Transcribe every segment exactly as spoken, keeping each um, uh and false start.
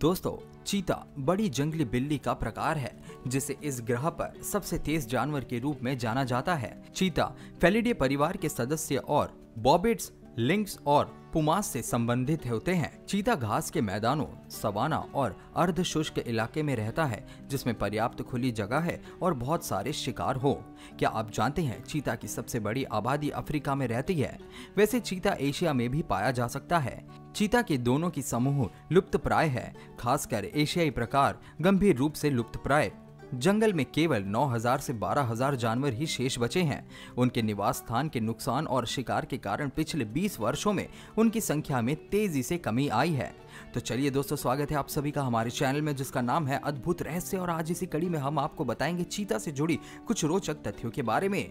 दोस्तों, चीता बड़ी जंगली बिल्ली का प्रकार है जिसे इस ग्रह पर सबसे तेज जानवर के रूप में जाना जाता है। चीता फेलिडे परिवार के सदस्य और बॉबिट्स, लिंक्स और पुमास से संबंधित होते हैं। चीता घास के मैदानों, सवाना और अर्धशुष्क इलाके में रहता है जिसमें पर्याप्त खुली जगह है और बहुत सारे शिकार हो। क्या आप जानते हैं चीता की सबसे बड़ी आबादी अफ्रीका में रहती है? वैसे चीता एशिया में भी पाया जा सकता है। चीता के दोनों की समूह लुप्त प्राय है, खासकर एशियाई प्रकार गंभीर रूप से लुप्त प्राय। जंगल में केवल नौ हज़ार से बारह हज़ार जानवर ही शेष बचे हैं। उनके निवास स्थान के नुकसान और शिकार के कारण पिछले बीस वर्षों में उनकी संख्या में तेजी से कमी आई है। तो चलिए दोस्तों, स्वागत है आप सभी का हमारे चैनल में जिसका नाम है अद्भुत रहस्य, और आज इसी कड़ी में हम आपको बताएंगे चीता से जुड़ी कुछ रोचक तथ्यों के बारे में।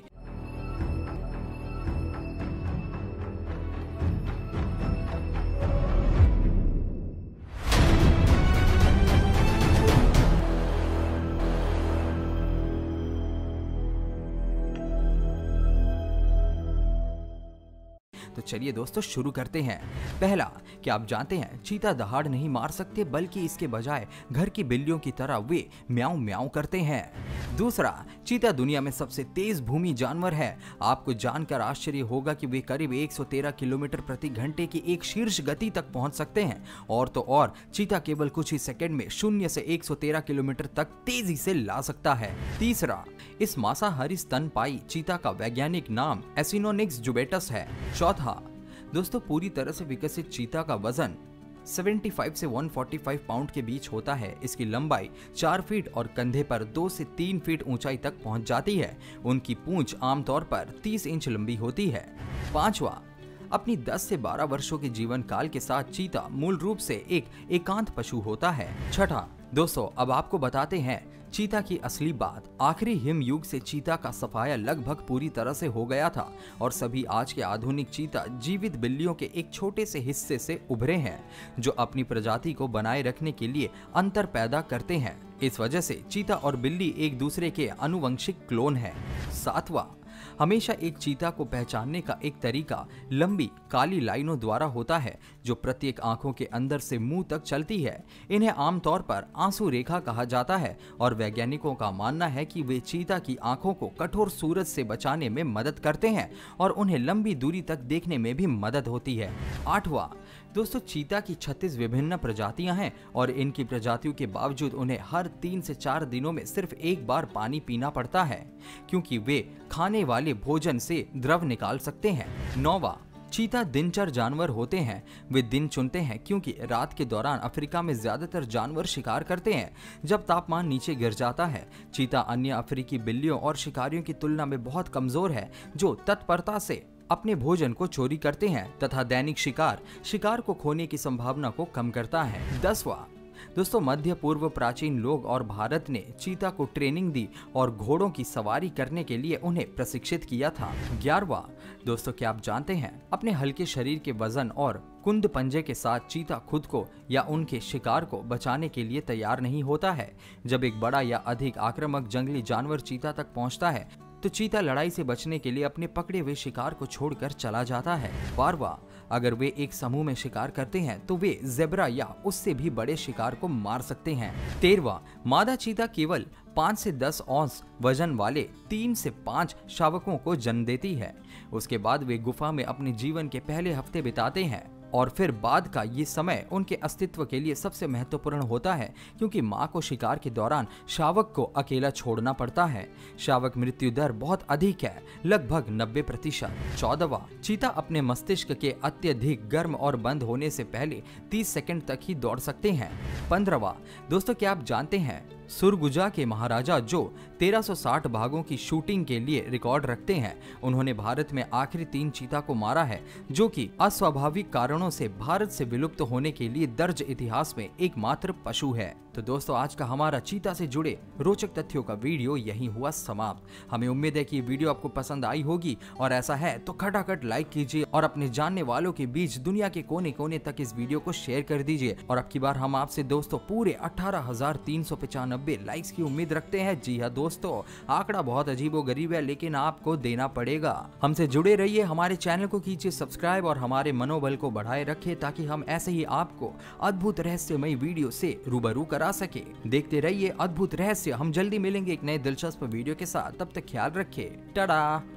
तो चलिए दोस्तों, शुरू करते हैं। पहला, क्या आप जानते हैं चीता दहाड़ नहीं मार सकते, बल्कि इसके बजाय घर की बिल्लियों की तरह वे म्याऊं म्याऊं करते हैं। दूसरा, चीता दुनिया में सबसे तेज भूमि जानवर है। आपको जानकर आश्चर्य होगा कि वे करीब एक सौ तेरह किलोमीटर प्रति घंटे की एक शीर्ष गति तक पहुंच सकते हैं। और तो और, चीता केवल कुछ ही सेकंड में शून्य से एक सौ तेरह किलोमीटर तक तेजी से ला सकता है। तीसरा, इस मांसाहारी स्तनपायी चीता का वैज्ञानिक नाम एसिनोनिक्स जुबेटस है। चौथा दोस्तों, पूरी तरह से विकसित चीता का वजन पचहत्तर से एक सौ पैंतालीस पाउंड के बीच होता है। इसकी लंबाई चार फीट और कंधे पर दो से तीन फीट ऊंचाई तक पहुंच जाती है। उनकी पूंछ आमतौर पर तीस इंच लंबी होती है। पांचवा, अपनी दस से बारह वर्षों के जीवन काल के साथ चीता मूल रूप से एक एकांत पशु होता है। छठा दोस्तों, अब आपको बताते हैं चीता की असली बात। आखिरी हिमयुग से चीता का सफाया लगभग पूरी तरह से हो गया था और सभी आज के आधुनिक चीता जीवित बिल्लियों के एक छोटे से हिस्से से उभरे हैं जो अपनी प्रजाति को बनाए रखने के लिए अंतर पैदा करते हैं। इस वजह से चीता और बिल्ली एक दूसरे के आनुवंशिक क्लोन हैं। सातवां, हमेशा एक चीता को पहचानने का एक तरीका लंबी काली लाइनों द्वारा होता है जो प्रत्येक आंखों के अंदर से मुंह तक चलती है। इन्हें आमतौर पर आंसू रेखा कहा जाता है और वैज्ञानिकों का मानना है कि वे चीता की आंखों को कठोर सूरज से बचाने में मदद करते हैं और उन्हें लंबी दूरी तक देखने में भी मदद होती है। आठवां दोस्तों, चीता की छत्तीस विभिन्न प्रजातियां हैं और इनकी प्रजातियों के बावजूद उन्हें हर तीन से चार दिनों में सिर्फ एक बार पानी पीना पड़ता है क्योंकि वे खाने वाले भोजन से द्रव निकाल सकते हैं। नौवा, चीता दिनचर जानवर होते हैं। वे दिन चुनते हैं क्योंकि रात के दौरान अफ्रीका में ज्यादातर जानवर शिकार करते हैं। जब तापमान नीचे गिर जाता है, चीता अन्य अफ्रीकी बिल्लियों और शिकारियों की तुलना में बहुत कमजोर है जो तत्परता से अपने भोजन को चोरी करते हैं तथा दैनिक शिकार शिकार को खोने की संभावना को कम करता है। दसवां दोस्तों, मध्य पूर्व प्राचीन लोग और भारत ने चीता को ट्रेनिंग दी और घोड़ों की सवारी करने के लिए उन्हें प्रशिक्षित किया था। ग्यारहवां दोस्तों, क्या आप जानते हैं अपने हल्के शरीर के वजन और कुंद पंजे के साथ चीता खुद को या उनके शिकार को बचाने के लिए तैयार नहीं होता है। जब एक बड़ा या अधिक आक्रामक जंगली जानवर चीता तक पहुँचता है तो चीता लड़ाई से बचने के लिए अपने पकड़े हुए शिकार को छोड़कर चला जाता है। बारवा, अगर वे एक समूह में शिकार करते हैं तो वे जेब्रा या उससे भी बड़े शिकार को मार सकते हैं। तेरवा, मादा चीता केवल पाँच से दस औंस वजन वाले तीन से पाँच शावकों को जन्म देती है। उसके बाद वे गुफा में अपने जीवन के पहले हफ्ते बिताते हैं और फिर बाद का ये समय उनके अस्तित्व के लिए सबसे महत्वपूर्ण होता है क्योंकि माँ को शिकार के दौरान शावक को अकेला छोड़ना पड़ता है। शावक मृत्यु दर बहुत अधिक है, लगभग नब्बे प्रतिशत। चौदहवा, चीता अपने मस्तिष्क के अत्यधिक गर्म और बंद होने से पहले तीस सेकंड तक ही दौड़ सकते हैं। पंद्रहवा दोस्तों, क्या आप जानते हैं सुरगुजा के महाराजा जो तेरह सौ साठ भागों की शूटिंग के लिए रिकॉर्ड रखते हैं, उन्होंने भारत में आखिरी तीन चीता को मारा है जो कि अस्वाभाविक कारणों से भारत से विलुप्त होने के लिए दर्ज इतिहास में एकमात्र पशु है। तो दोस्तों, आज का हमारा चीता से जुड़े रोचक तथ्यों का वीडियो यहीं हुआ समाप्त। हमें उम्मीद है कि वीडियो आपको पसंद आई होगी और ऐसा है तो खटाखट लाइक कीजिए और अपने जानने वालों के बीच दुनिया के कोने कोने तक इस वीडियो को शेयर कर दीजिए। और अब की बार हम आपसे दोस्तों पूरे अठारह हजार तीन सौ पचानवे एक सौ नब्बे लाइक्स की उम्मीद रखते हैं। जी हाँ दोस्तों, आंकड़ा बहुत अजीबोगरीब है लेकिन आपको देना पड़ेगा। हमसे जुड़े रहिए, हमारे चैनल को कीजिए सब्सक्राइब और हमारे मनोबल को बढ़ाए रखें ताकि हम ऐसे ही आपको अद्भुत रहस्यमय वीडियो से रूबरू करा सके। देखते रहिए अद्भुत रहस्य। हम जल्दी मिलेंगे एक नए दिलचस्प वीडियो के साथ, तब तक ख्याल रखें। टाटा।